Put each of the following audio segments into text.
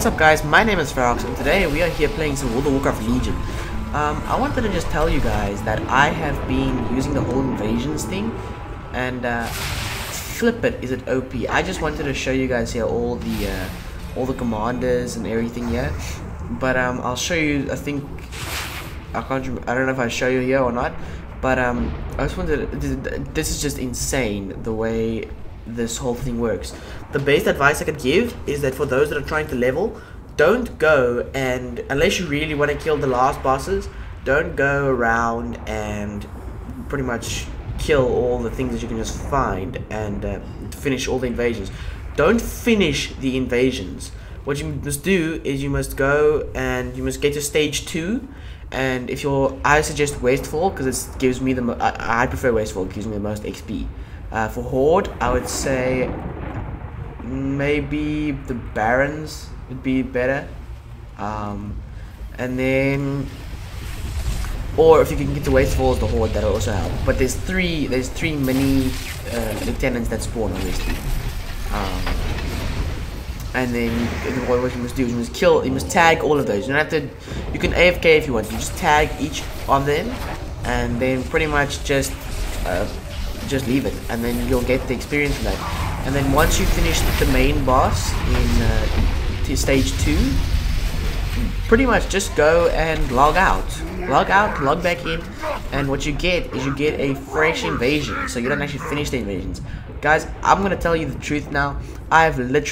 What's up guys, my name is Ferox and today we are here playing some World of Warcraft Legion. I wanted to just tell you guys that I have been using the whole invasions thing and flip it, is it OP? I just wanted to show you guys here all the commanders and everything here, but I'll show you, I don't know if I show you here or not, but I just wanted to, this is just insane the way this whole thing works. The best advice I could give is that for those that are trying to level, don't go and, unless you really want to kill the last bosses, don't go around and pretty much kill all the things that you can just find and finish all the invasions. Don't finish the invasions. What you must do is you must go and you must get to stage 2, and if you're, I suggest Westfall because it gives me the, I prefer Westfall, it gives me the most XP. For Horde, I would say maybe the Barons would be better, and then, or if you can get to Wastefalls, the Horde, that'll also help. But there's three mini lieutenants that spawn obviously, and then what you must do is you must tag all of those. You don't have to, you can AFK if you want. You just tag each of them, and then pretty much just leave it, and then you'll get the experience from that. And then once you finish the main boss in stage 2, pretty much just go and log out, log back in, and what you get is you get a fresh invasion, so you don't actually finish the invasions. Guys, I'm gonna tell you the truth now. I made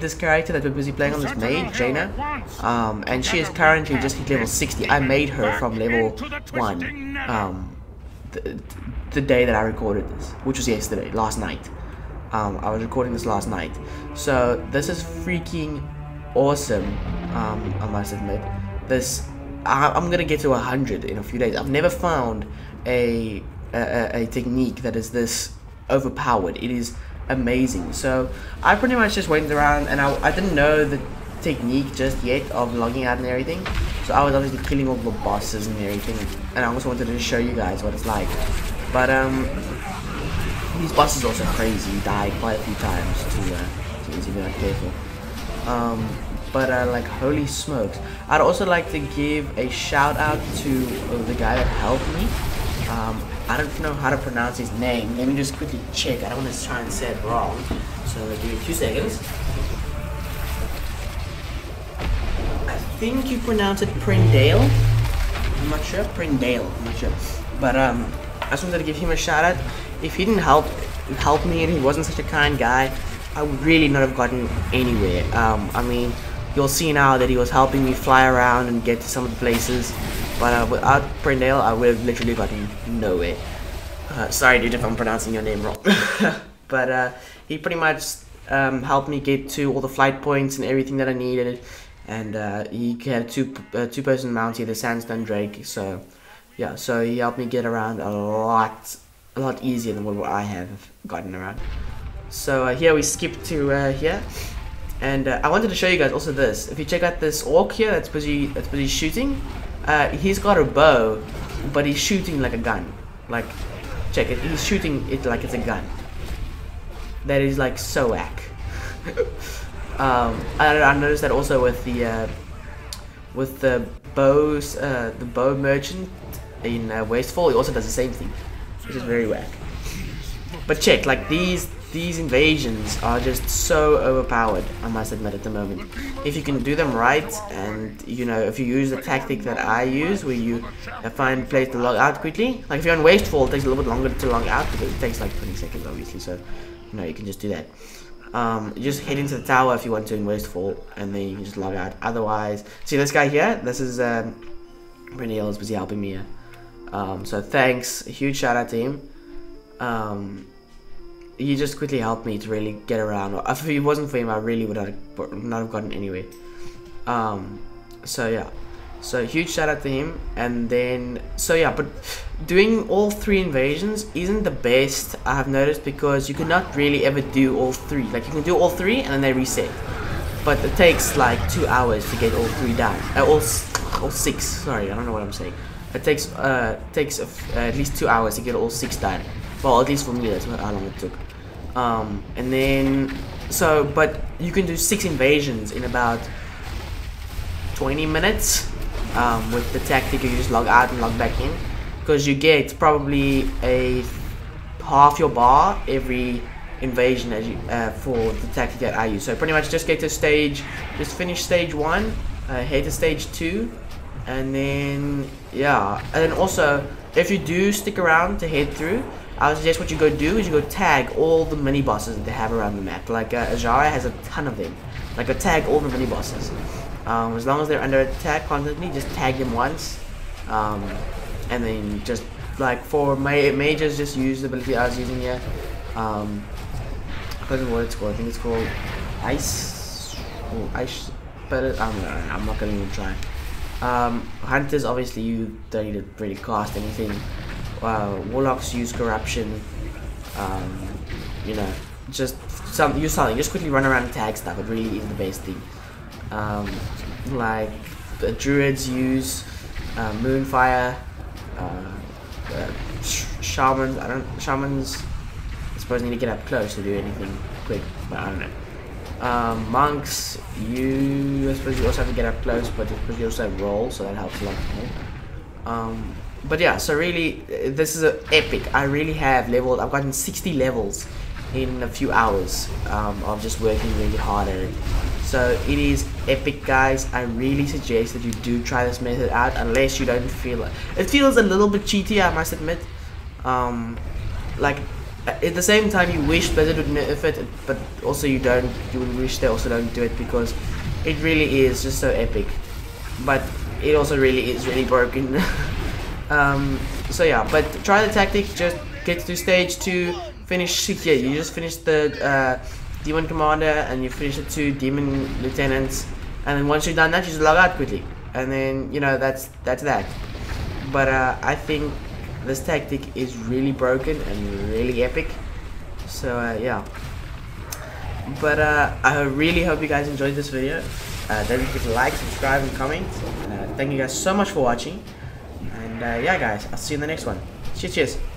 this character that we're busy playing on, this maid, Jaina, and she is currently just hit level 60. I made her from level 1, the day that I recorded this, which was yesterday, last night. I was recording this last night, so this is freaking awesome. I must admit, this, I'm gonna get to 100 in a few days. I've never found a technique that is this overpowered. It is amazing. So I pretty much just went around, and I didn't know the technique just yet of logging out and everything. So I was obviously killing all the bosses and everything, and I also wanted to show you guys what it's like. But these bosses are also crazy. You die quite a few times to if you're not careful. Like, holy smokes! I'd also like to give a shout out to the guy that helped me. I don't know how to pronounce his name. Let me just quickly check. I don't want to try and say it wrong. So give me 2 seconds. I think you pronounce it Prindale. I'm not sure. Prindale. I'm not sure. But I just wanted to give him a shout out. If he didn't help me and he wasn't such a kind guy, I would really not have gotten anywhere. I mean, you'll see now that he was helping me fly around and get to some of the places. But without Prindale, I would have literally gotten nowhere. Sorry, dude, if I'm pronouncing your name wrong. But he pretty much helped me get to all the flight points and everything that I needed. And he had two-person mount here, the Sandstone Drake, so yeah, so he helped me get around a lot easier than what I have gotten around. So here we skip to here, and I wanted to show you guys also this. If you check out this orc here that's busy shooting, he's got a bow, but he's shooting like a gun. Like, check it, he's shooting it like it's a gun. That is like so whack. I noticed that also with the bows, the bow merchant in Westfall, he also does the same thing, which is very whack. But check, like these invasions are just so overpowered, I must admit, at the moment. If you can do them right, and you know, if you use the tactic that I use, where you find place to log out quickly. Like if you're on Wasteful, it takes a little bit longer to log out because it takes like 20 seconds, obviously. So you know, you can just do that. You just head into the tower if you want to in Wasteful, and then you can just log out. Otherwise, see this guy here. This is Reniel is busy helping me here. So thanks, a huge shout out to him. He just quickly helped me to really get around. If it wasn't for him, I really would not have gotten anywhere. So yeah, so huge shout out to him. And then, so yeah, but doing all 3 invasions isn't the best, I have noticed, because you cannot really ever do all 3. Like, you can do all 3 and then they reset, but it takes like 2 hours to get all 3 done. All 6. Sorry, I don't know what I'm saying. It takes at least 2 hours to get all 6 done. Well, at least for me, that's how long it took. And then So, but you can do 6 invasions in about 20 minutes with the tactic. You just log out and log back in, because you get probably a half your bar every invasion as you, for the tactic that I use. So pretty much just get to stage, just finish stage 1, head to stage 2, and then yeah. And then also, if you do stick around to head through, I would suggest what you go do is you go tag all the mini bosses that they have around the map. Like Azara has a ton of them. Like, go tag all the mini bosses. As long as they're under attack constantly, just tag them once. And then just like for mages, just use the ability I was using here. I don't know what it's called. I think it's called ice. Oh, ice. But I'm not gonna even try. Hunters, obviously you don't need to really cast anything. Warlocks use corruption. You know, just use something. Just quickly run around and tag stuff. It really is the best thing. Like the druids use moonfire. Shamans. I don't. Shamans. I suppose need to get up close to do anything quick, but I don't know. Monks, I suppose you also have to get up close, but I suppose you also have roll, so that helps a lot more. But yeah, so really, this is a epic. I really have leveled. I've gotten 60 levels in a few hours of just working really hard at it. So it is epic, guys. I really suggest that you do try this method out, unless you don't feel like it. Feels a little bit cheaty, I must admit. Like, at the same time, you wish Blizzard would nerf it, but also you don't. You would wish they also don't do it, because it really is just so epic. But it also really is really broken. So yeah, but try the tactic. Just get to stage 2, finish here. You just finish the demon commander, and you finish the 2 demon lieutenants. And then once you've done that, you just log out quickly. And then you know that's that. But I think this tactic is really broken and really epic, so yeah. But I really hope you guys enjoyed this video. Don't forget to like, subscribe, and comment. Thank you guys so much for watching, and yeah, guys, I'll see you in the next one. Cheers, cheers.